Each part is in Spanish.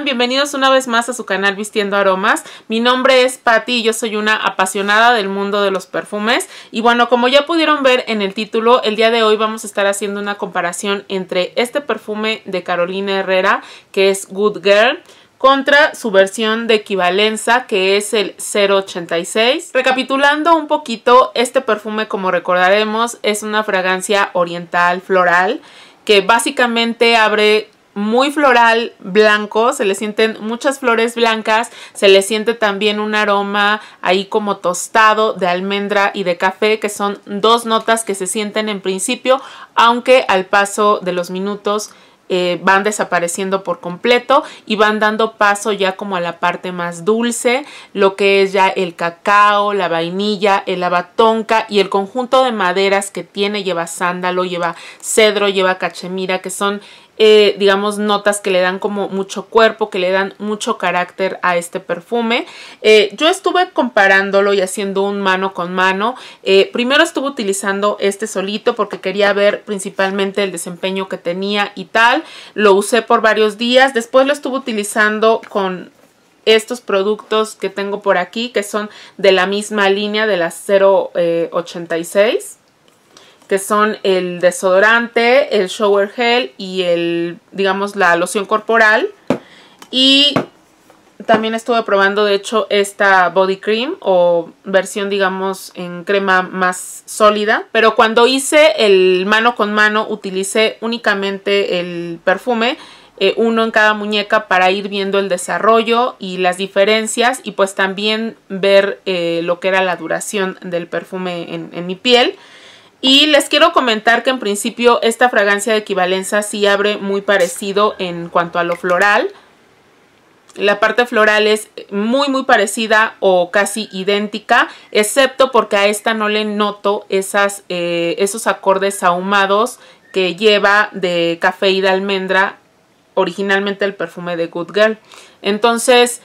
están? Bienvenidos una vez más a su canal Vistiendo Aromas. Mi nombre es Patty y yo soy una apasionada del mundo de los perfumes. Y bueno, como ya pudieron ver en el título, el día de hoy vamos a estar haciendo una comparación entre este perfume de Carolina Herrera, que es Good Girl, contra su versión de Equivalenza, que es el 086. Recapitulando un poquito, este perfume, como recordaremos, es una fragancia oriental floral que básicamente abre muy floral blanco, se le sienten muchas flores blancas, se le siente también un aroma ahí como tostado de almendra y de café, que son dos notas que se sienten en principio, aunque al paso de los minutos van desapareciendo por completo y van dando paso ya como a la parte más dulce, lo que es ya el cacao, la vainilla, el lavatonca y el conjunto de maderas que tiene. Lleva sándalo, lleva cedro, lleva cachemira, que son digamos notas que le dan como mucho cuerpo, que le dan mucho carácter a este perfume. Yo estuve comparándolo y haciendo un mano con mano. Primero estuve utilizando este solito porque quería ver principalmente el desempeño que tenía y tal. Lo usé por varios días. Después lo estuve utilizando con estos productos que tengo por aquí, que son de la misma línea de las 086. Que son el desodorante, el shower gel y el, digamos, la loción corporal. Y también estuve probando, de hecho, esta body cream o versión, digamos, en crema más sólida. Pero cuando hice el mano con mano, utilicé únicamente el perfume, uno en cada muñeca, para ir viendo el desarrollo y las diferencias. Y pues también ver lo que era la duración del perfume en mi piel. Y les quiero comentar que en principio esta fragancia de Equivalenza sí abre muy parecido en cuanto a lo floral. La parte floral es muy parecida o casi idéntica, excepto porque a esta no le noto esos acordes ahumados que lleva de café y de almendra originalmente el perfume de Good Girl. Entonces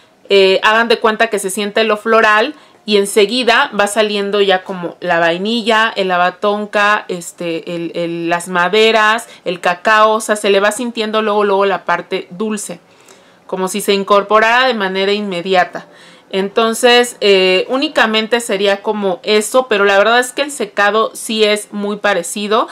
hagan de cuenta que se siente lo floral y enseguida va saliendo ya como la vainilla, el lavatonca, las maderas, el cacao. O sea, se le va sintiendo luego la parte dulce, como si se incorporara de manera inmediata. Entonces, únicamente sería como eso, pero la verdad es que el secado sí es muy parecido.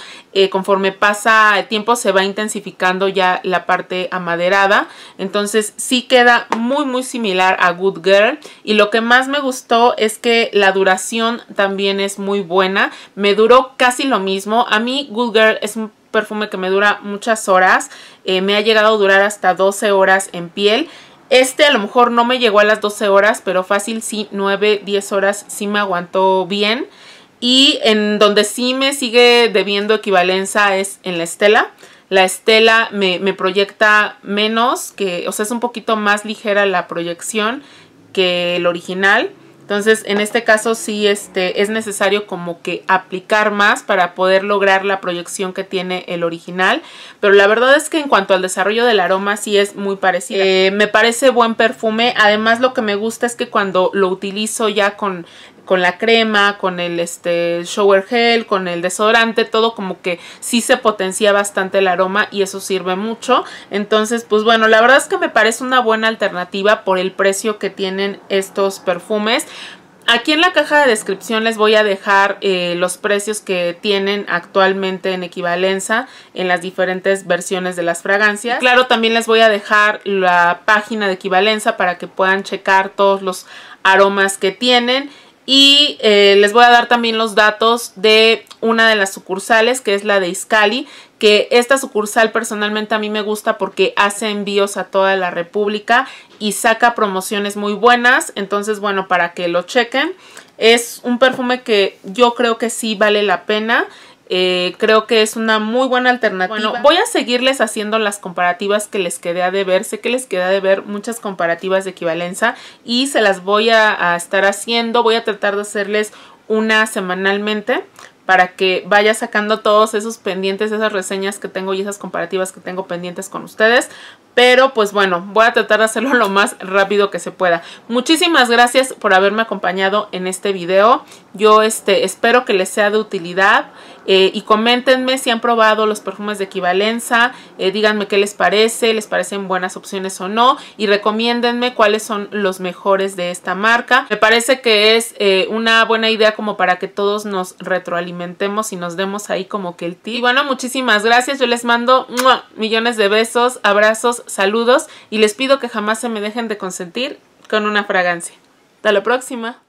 Conforme pasa el tiempo se va intensificando ya la parte amaderada. Entonces sí queda muy similar a Good Girl. Y lo que más me gustó es que la duración también es muy buena. Me duró casi lo mismo. A mí Good Girl es un perfume que me dura muchas horas. Me ha llegado a durar hasta 12 horas en piel. Este a lo mejor no me llegó a las 12 horas, pero fácil sí, 9, 10 horas sí me aguantó bien. Y en donde sí me sigue debiendo Equivalenza es en la estela. La estela me proyecta menos, o sea, es un poquito más ligera la proyección que el original. Entonces, en este caso sí es necesario como que aplicar más para poder lograr la proyección que tiene el original. Pero la verdad es que en cuanto al desarrollo del aroma sí es muy parecido. Me parece buen perfume. Además, lo que me gusta es que cuando lo utilizo ya con la crema, con el shower gel, con el desodorante, todo como que sí se potencia bastante el aroma y eso sirve mucho. Entonces, pues bueno, la verdad es que me parece una buena alternativa por el precio que tienen estos perfumes. Aquí en la caja de descripción les voy a dejar los precios que tienen actualmente en Equivalenza en las diferentes versiones de las fragancias. Y claro, también les voy a dejar la página de Equivalenza para que puedan checar todos los aromas que tienen. Y les voy a dar también los datos de una de las sucursales, que es la de Izcalli, que esta sucursal personalmente a mí me gusta porque hace envíos a toda la República y saca promociones muy buenas. Entonces, bueno, para que lo chequen, es un perfume que yo creo que sí vale la pena. Creo que es una muy buena alternativa. Bueno, voy a seguirles haciendo las comparativas que les quedé a deber. Sé que les quedé a deber muchas comparativas de Equivalenza y se las voy a estar haciendo. Voy a tratar de hacerles una semanalmente para que vaya sacando todos esos pendientes, esas reseñas que tengo y esas comparativas que tengo pendientes con ustedes. Pero pues bueno, voy a tratar de hacerlo lo más rápido que se pueda. Muchísimas gracias por haberme acompañado en este video. Yo espero que les sea de utilidad y coméntenme si han probado los perfumes de Equivalenza, díganme qué les parece, les parecen buenas opciones o no, y recomiéndenme cuáles son los mejores de esta marca. Me parece que es una buena idea como para que todos nos retroalimentemos y nos demos ahí como que el tip. Y bueno, muchísimas gracias, yo les mando millones de besos, abrazos, saludos, y les pido que jamás se me dejen de consentir con una fragancia. Hasta la próxima.